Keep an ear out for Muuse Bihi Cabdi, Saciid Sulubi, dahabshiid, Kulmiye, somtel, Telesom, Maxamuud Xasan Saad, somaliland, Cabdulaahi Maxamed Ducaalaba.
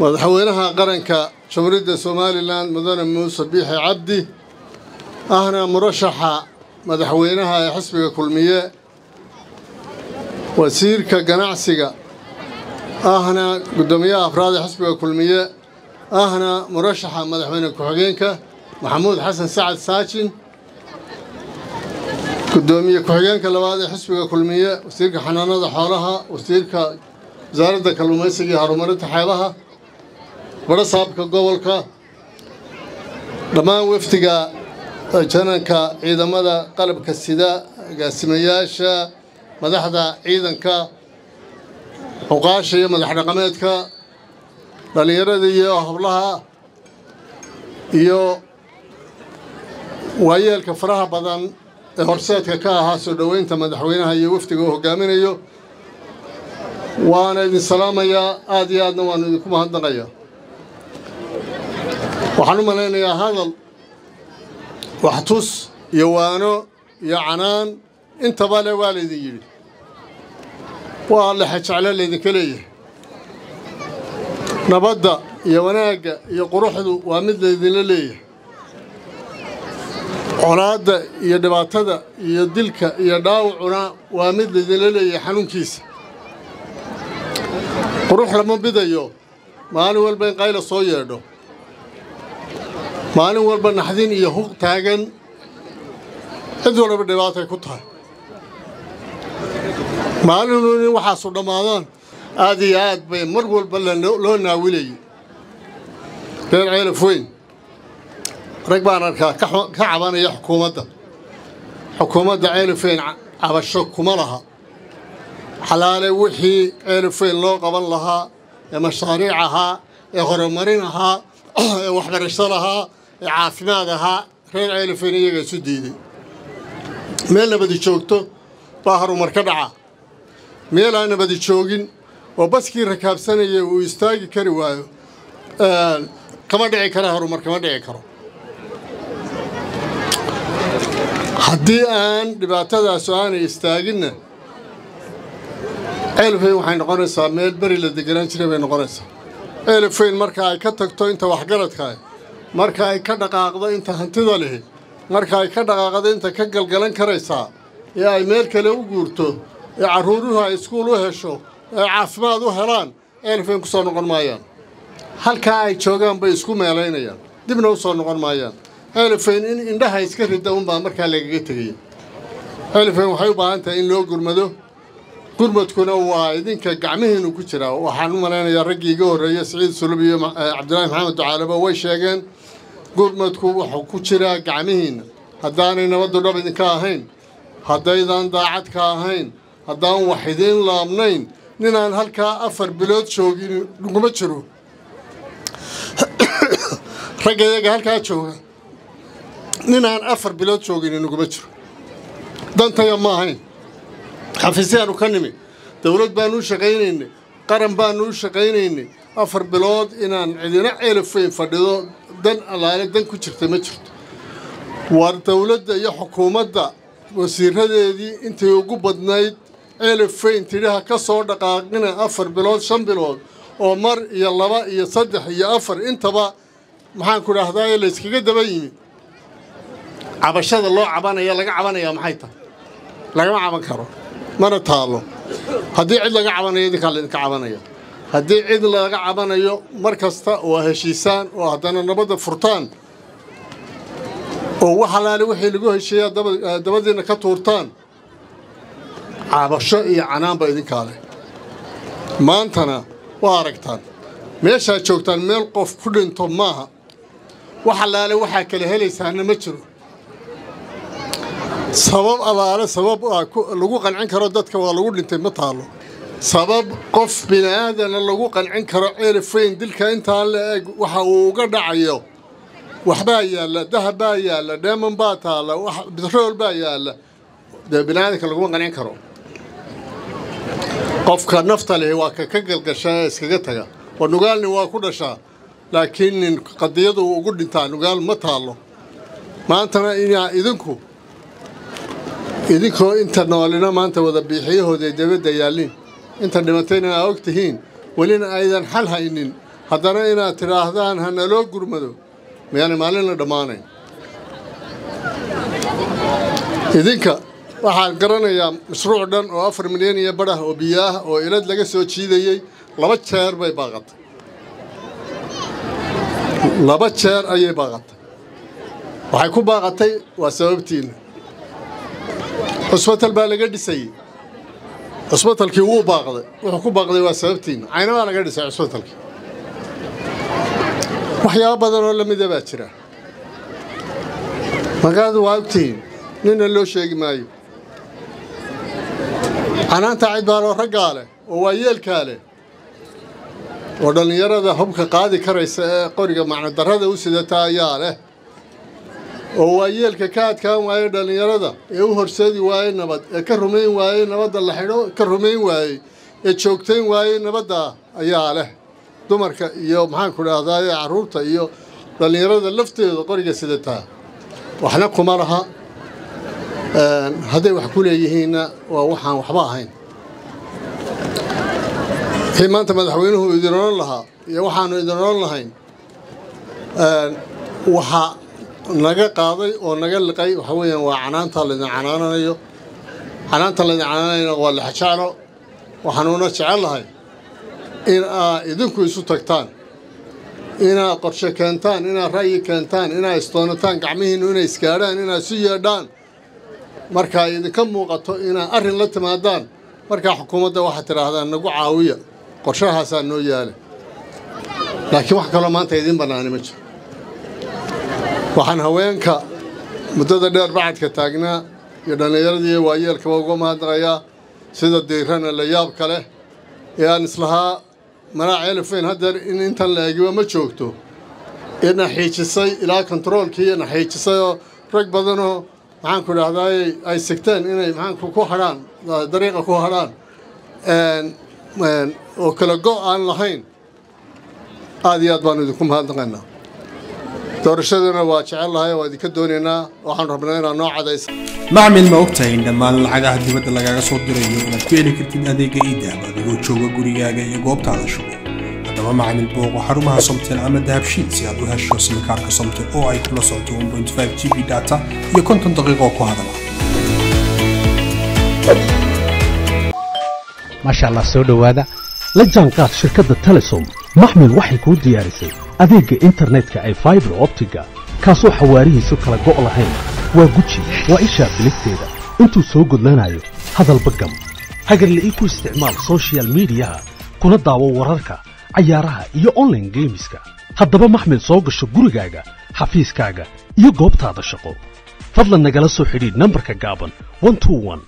madaxweynaha qaranka jamhuuriyadda Somaliland mudane Muuse Bihi Cabdi ahna murashaxa madaxweynaha ee xisbiga Kulmiye wasiirka ganacsiga ahna gudoomiyaha afraad ee xisbiga Kulmiye ahna murashaxa madaxweyne ku-xigeenka Maxamuud Xasan Saad gudoomiye ku-xigeenka labaad ee xisbiga Kulmiye wasiirka xanaanada xoolaha wasiirka wasaaradda kalluumaysiga iyo horumarinta xeebaha waraabka gobolka dhammaan wafdiga jananka ciidamada qalabka sida gaasimayaasha madaxda ciidanka uqaashiga madax dhaqameedka dhalinyarada iyo hablaha iyo waayeelka faraha badan horseedka ka ahaa soo dhaweynta madaxweynaha iyo wafdiga uu hogaaminayo waana idin salaamayaa aad iyo aadna waan idinku mahadnaqayaa waxaan u maleynayaa hadal wax tus iyo waano iyo canaan intaba le waa laydin yidhi waa la xajeclo laydinka leeyahay nabadda iyo wanaagga iyo quruxdu waa mid laydinla leeyahay colaadda iyo dhibaatada iyo dilka iyo dhaawacuna waa mid laydinla leeyahay xanuunkiisa قروح لما بدأوا مالي والبين قايل صوير ده مالي والبين نحدين يهوق تاجن هذول بالدبات كتها مالي لوني وحصل رمضان هذه عاد بين مرق والبين لونها ولي بين عيل فين ركبان كعبان يا حكومة عيل فين على الشك مالها حلال وحي عرفين لو قبل لها مشاريعها هرمرينها وحبرشترها عافمادها غير عرفين يجي سديدي ميلا بدي تشوكتو باهر ومركبعة ميلا أنا بدي تشوكين وبس كي ركاب سنة ويستاجي كريوايو كما دعي كراهر ومركبة دعي كراهر حدي آن دبعتها سؤال يستاجينا ألفين وحين قرصة ميل بري للدجران شربين قرصة ألفين مركاي كتكتو أنت وحجرت هاي مركاي كذا عقدة أنت هنتظله مركاي كذا عقدة أنت كجل جلن كريسة يا ميل كلو جورتو يا عروضها يسكولها شو عفماده هران ألفين كسر نقر مايان هل كاي شوجان بيسكو مالين يان دي بنوصل نقر مايان ألفين إن ده هيسكر الدوام بمركاي لقيته ألفين وحيبا أنت إن لو جرمده gurmadkuna waa idinka gacmaheennu ku jira waxaan u maleynayaa ragiiga horeeya Saciid Sulubi iyo Cabdulaahi Maxamed Ducaalaba way sheegeen gurmadku wuxuu ku jiraa gacmaheenna haddaanay nabaddu dhab idinka ahayn haddaydan daacad ka ahayn haddaan wax idin laabnayn ninaan halkaa 4 bilood joogin kuma jiro ragayga halkaa jooga ninaan 4 bilood joogin kuma jiro dantaya ma ahayn xafiisyada uu ka nimi dawlad baan u shaqeynayna qaran baan u shaqeynayna 4 bilood inaan cidina ceelfeen fadhido dan allaale dan ku jirtay ma jirto war dawladda iyo xukuumadda wasiiradeedii intay ugu badnayd ceelfeen tiraha ka soo dhaqaaqina 4 bilood 5 bilood oo mar iyo 2 iyo 3 iyo 4 intaba maxaan ku raahdaa la iskaga daba yimid cabashada loo cabanaya laga cabanaya maxay tahay laga caban karo mana taalo hadii cid laga cabanayo idinka cabanayo hadii cid laga cabanayo markasta oo heshiisan oo hadana nabada furtaan oo waxa laale wixii lagu heshiiyo dabadina ka tuurtaan cabasho iyo canaanba idinka leh maantana waa aragtaan meesha joogtaan meel qof ku dhinto maaha waxa laale waxa kale helaysaan ma jiro sabab alaala sabab lagu qancin karo dadka waa lagu dhintay ma taalo sabab qof binaadana lagu qancin karo ceelfeen dilka inta la eeg waxa uu uga dhacayo waxba yaala dahaba yaala dhaman ba taala wax bidrool ba yaala binaadka lagu qancin karo qofka nafta leh waa ka galgashaa iskaga taga oo nugaalni waa ku dhashaa laakiin qadiyadu ugu dhintaa nugaal ma taalo maantana ina idinku idinko inta noolina maanta wada biixiyahooda dawladda yaalin inta dhimatayna aogtihiin walina aydan xal haynin haddana inaad tiraahdaan ha naloo gurmado miyaan maalin la dhamaanayn idinka waxaan garanayaa mashruuc dhan oo 4 milyan iyo badh oo biyaah oo ilad laga soo jiidayay laba jeer bay baaqatay laba jeer ayay baaqatay waxay ku baaqatay waa sababtiina hospital baa laga dhisay hospitalkii uu baaqday wuxuu ku baaqday waa sababtiina ayna waa laga dhisay hospitalkii waxyaabo badan oo la mid ah jira magaad waagtiin nina loo sheegi maayo anaanta cid baa loo ragaale oo waayeelkaale oo dhalinyarada hubka qaadi karaysa ee qoriga macna darada u sidata ayaa leh oo waayeelka ka adkaan waayo dhalinyarada ee u horseedi waayo nabad ee ka rumayn waayo nabadda la xidho ka rumayn waayo ee joogtayn waayo nabadda ayaa leh dumarka iyo maxaan ku raadaayaa caruurta iyo dhalinyarada lafteeda qoriga sidata waxna kuma laha هذا وحكوا لي هنا ووحنا وحباهين. هي ما أنت مدحوينه يدرون لها يوحنا يدرون لهين. وح نجا قاضي ونجا لقي وحوي وعنان طلنا عنانا يو عنان طلنا عنانا ولا حشاره وحنونا شعلهاي. إن يدكوا يسوتكتان. إن قرشة كنتان إن رأي كنتان إن استونتان قعمين إن إسكاران إن سيادان. marka idin ka muuqato inaan arin la timaadaan marka xukuumadda waxa tiraahdaan nagu caawiya qorshahaas aan noo yaale laakiin wax kale maanta idin banaani ma jiro waxaan haweenka muddada dheer bacadka taagnaa iyo dhallinyaradii waayeelkaba uga mahadnaqayaa sida diirana la yaab kale ee aan islahaa manaac elfen haddeer in intan la eegiba ma joogto ee naxiijisay ilaa kontaroolkii iyo naxiijisayoo rag badanoo waxaan ku raadayay ay sigtaan inay maxaanku ku xaraan dariiqa ku xaraan oo kala go aan lahayn aad iyo aad baan idinku mahadnaqaynaa doorashadana waa jecel lahay waa idinka doonaynaa waxaan rabnaa inaan noo cadayso macmil ma ogtahay in dhammaan lacagaha dibadda lagaaga soo dirayo inaad ku heli kartid adeega iidahab adigoo jooga gurigaaga iyo goobtaada shugo haddaba macmil booqo xarumaha somtel ama dahabshiid si aad u hesho simkaarka somtel oo ay kula socoto 1.5GB data iyo 50 daqiiqo ku hadala masha Allah soo dhawaada la jaanqaad shirkadda Telesom maxmil waxay ku diyaarisay adeega internetka ay fiber optiga kaasoo xawaarihiisu kala go' lahayn waa guji waa isha filigteeda intuu soo gudlanayo hadalba gam hagar la iku isticmaal social media kuna daawo wararka ciyaaraha iyo online gameska haddaba maxmil soo gasho gurigaaga xafiiskaaga iyo goobtaada shaqo fadlan nagala soo xidhiid nambarka gaaban 121